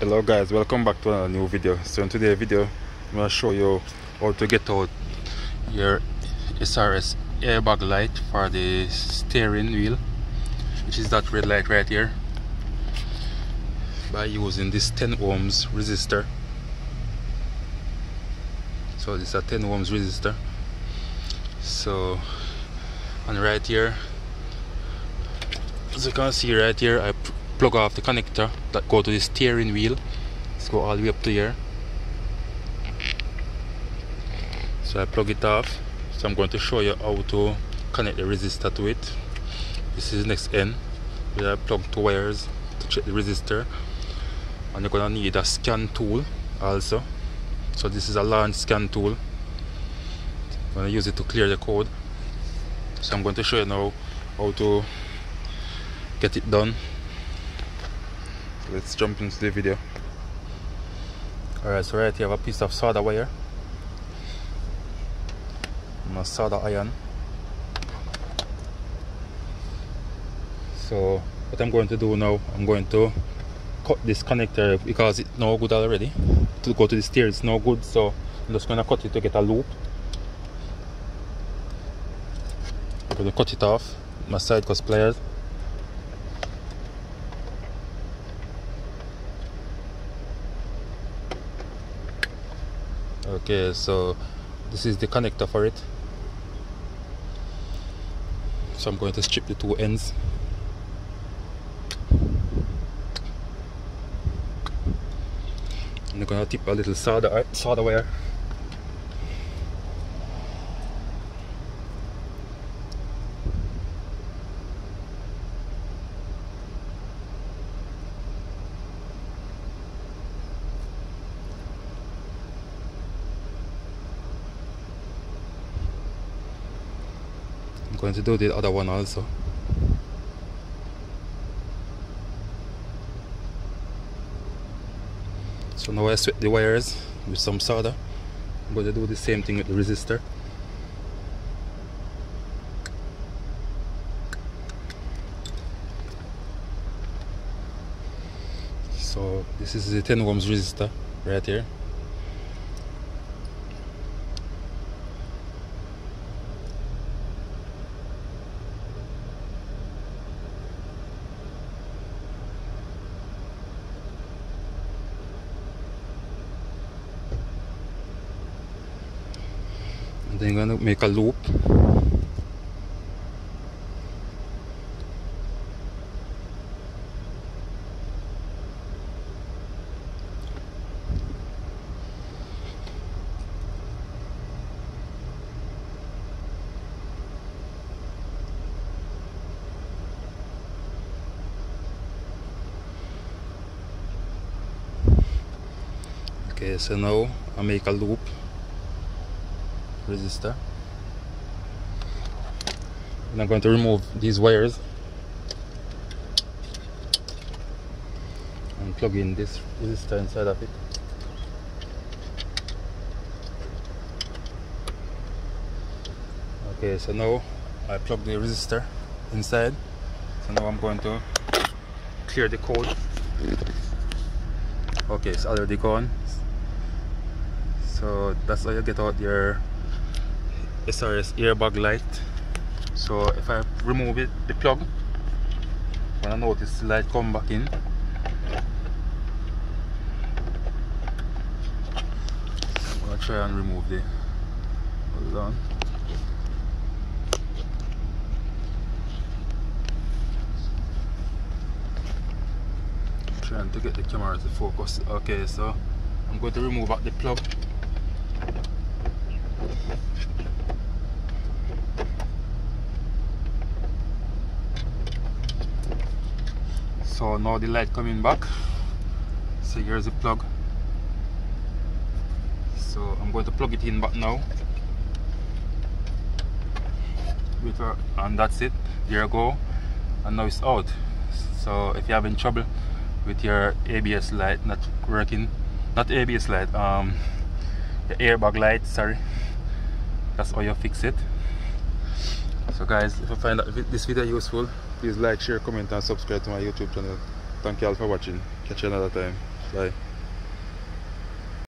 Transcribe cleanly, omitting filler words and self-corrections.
Hello guys, welcome back to another new video. So in today's video I'm going to show you how to get out your SRS airbag light for the steering wheel, which is that red light right here, by using this 10 ohms resistor. So this is a 10 ohms resistor. So and right here, as you can see right here, I plug off the connector that go to the steering wheel. Let's go all the way up to here. So I plug it off. So I'm going to show you how to connect the resistor to it. This is the next end where I plug two wires to check the resistor, and you're gonna need a scan tool also. So this is a launch scan tool. I'm gonna use it to clear the code. So I'm going to show you now how to get it done. Let's jump into the video. Alright, so right here I have a piece of solder wire and a solder iron. So what I'm going to do now, I'm going to cut this connector because it's no good already. To go to the steer it's no good, so I'm just going to cut it to get a loop. I'm going to cut it off with my side cause pliers. Okay, so this is the connector for it. So I'm going to strip the two ends. And I'm going to tip a little solder wire. Going to do the other one also. So now I sweat the wires with some solder. I'm going to do the same thing with the resistor. So this is the 10 ohms resistor right here. Then I'm going to make a loop. Okay, so now I make a loop resistor, and I'm going to remove these wires and plug in this resistor inside of it. Okay, so now I plug the resistor inside. So now I'm going to clear the code. Okay, it's already gone. So that's how you get out your SRS airbag light. So if I remove it, the plug, I'm gonna notice the light come back in. I'm gonna try and remove the, hold on. I'm trying to get the camera to focus. Okay, so I'm going to remove out the plug. So now the light coming back. So here's the plug. So I'm going to plug it in back now. And that's it. There you go. And now it's out. So if you're having trouble with your ABS light not working, not ABS light, the airbag light, sorry, that's how you fix it. So guys, if you find this video useful, please like, share, comment and subscribe to my YouTube channel. Thank you all for watching. Catch you another time. So.